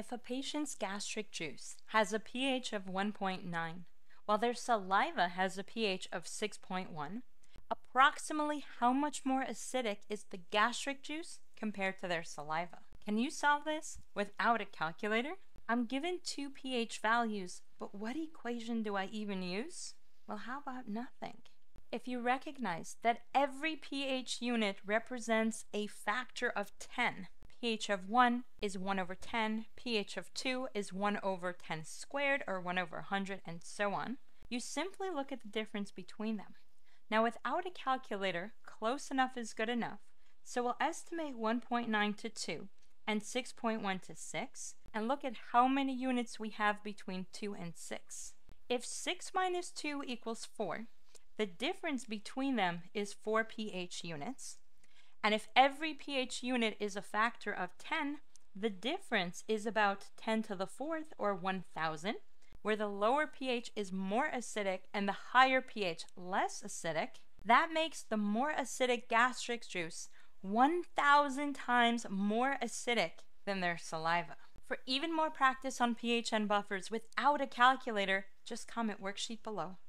If a patient's gastric juice has a pH of 1.9, while their saliva has a pH of 6.1, approximately how much more acidic is the gastric juice compared to their saliva? Can you solve this without a calculator? I'm given two pH values, but what equation do I even use? Well, how about nothing? If you recognize that every pH unit represents a factor of 10, pH of 1 is 1 over 10, pH of 2 is 1 over 10 squared, or 1 over 100, and so on, you simply look at the difference between them. Now, without a calculator, close enough is good enough, so we'll estimate 1.9 to 2 and 6.1 to 6, and look at how many units we have between 2 and 6. If 6 minus 2 equals 4, the difference between them is 4 pH units. And if every pH unit is a factor of 10, the difference is about 10 to the fourth, or 1,000, where the lower pH is more acidic and the higher pH less acidic. That makes the more acidic gastric juice 1,000 times more acidic than their saliva. For even more practice on pH and buffers without a calculator, just comment worksheet below.